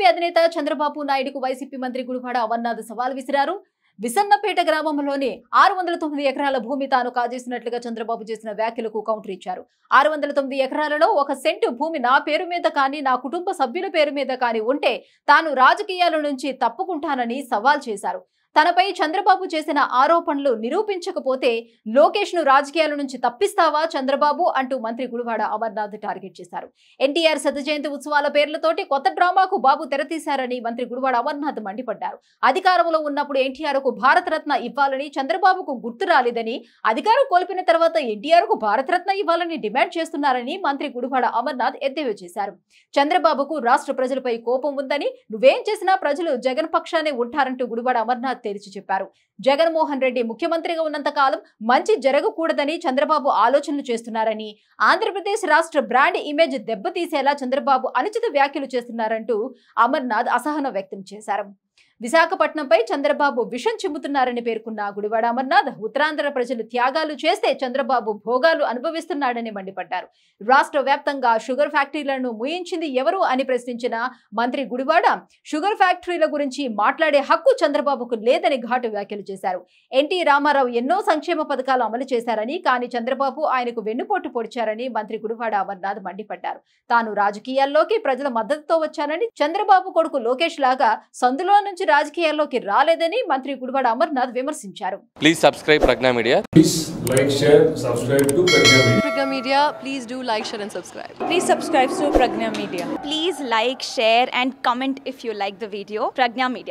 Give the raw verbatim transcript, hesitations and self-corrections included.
TDP అధినేత చంద్రబాబు నాయుడుకు YCP మంత్రి గుడివాడ అమర్నాథ్ సవాల్ విసిరారు. విసన్నపేట గ్రామంలోని ఆరు వందల తొమ్మిది ఎకరాల భూమి తాను కాజేసినట్లుగా చంద్రబాబు చేసిన వ్యాఖ్యలకు కౌంటర్ ఇచ్చారు. ఆరు వందల తొమ్మిది ఎకరాలలో ఒక సెంటు భూమి నా పేరు మీద కానీ నా కుటుంబ సభ్యుల పేరు మీద కానీ ఉంటే తాను రాజకీయాల నుంచి తప్పుకుంటానని సవాల్ చేశారు. తనపై చంద్రబాబు చేసిన ఆరోపణలు నిరూపించకపోతే లోకేష్ ను రాజకీయాల నుంచి తప్పిస్తావా చంద్రబాబు అంటూ మంత్రి గుడివాడ అమర్నాథ్ టార్గెట్ చేశారు. ఎన్టీఆర్ శత జయంతి ఉత్సవాల పేర్లతోటి కొత్త డ్రామాకు బాబు తెరతీశారని మంత్రి గుడివాడ అమర్నాథ్ మండిపడ్డారు. అధికారంలో ఉన్నప్పుడు ఎన్టీఆర్ కు భారతరత్న ఇవ్వాలని, చంద్రబాబుకు గుర్తు రాలేదని, అధికారం కోల్పోయిన తర్వాత ఎన్టీఆర్ కు భారతరత్న ఇవ్వాలని డిమాండ్ చేస్తున్నారని మంత్రి గుడివాడ అమర్నాథ్ ఎద్దేవా చేశారు. చంద్రబాబుకు రాష్ట్ర ప్రజలపై కోపం ఉందని, నువ్వేం చేసినా ప్రజలు జగన్ పక్షానే ఉంటారంటూ గుడివాడ అమర్నాథ్ తేల్చి చెప్పారు. జగన్మోహన్ రెడ్డి ముఖ్యమంత్రిగా ఉన్నంత కాలం మంచి జరగకూడదని చంద్రబాబు ఆలోచనలు చేస్తున్నారని, ఆంధ్రప్రదేశ్ రాష్ట్ర బ్రాండ్ ఇమేజ్ దెబ్బతీసేలా చంద్రబాబు అనుచిత వ్యాఖ్యలు చేస్తున్నారంటూ అమర్నాథ్ అసహనం వ్యక్తం చేశారు. విశాఖపట్నంపై చంద్రబాబు విషం చిమ్ముతున్నారని పేర్కొన్న గుడివాడ అమర్నాథ్ ఉత్తరాంధ్ర ప్రజలు త్యాగాలు చేస్తే చంద్రబాబు భోగాలు అనుభవిస్తున్నాడని మండిపడ్డారు. రాష్ట్ర వ్యాప్తంగా షుగర్ ఫ్యాక్టరీలను ముయించింది ఎవరు అని ప్రశ్నించిన మంత్రి గుడివాడ షుగర్ ఫ్యాక్టరీల గురించి మాట్లాడే హక్కు చంద్రబాబుకు లేదని ఘాటు వ్యాఖ్యలు చేశారు. ఎన్టీ రామారావు ఎన్నో సంక్షేమ పథకాలు అమలు చేశారని, కానీ చంద్రబాబు ఆయనకు వెన్నుపోటు పొడిచారని మంత్రి గుడివాడ అమర్నాథ్ మండిపడ్డారు. తాను రాజకీయాల్లోకి ప్రజల మద్దతుతో వచ్చానని, చంద్రబాబు కొడుకు లోకేష్ లాగా సందులో నుంచి రాజకీయాల్లోకి రాలేదని మంత్రి గుడివాడ అమర్నాథ్ విమర్శించారు. Please subscribe Pragna media. Please like share subscribe to Pragna media. Please do like share and subscribe. Please subscribe to Pragna media. Please like share and comment if you like the video. Pragna media.